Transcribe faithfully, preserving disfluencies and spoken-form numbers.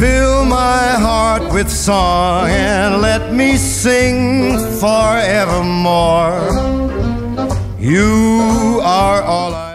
Fill my heart with song and let me sing forevermore. You are all I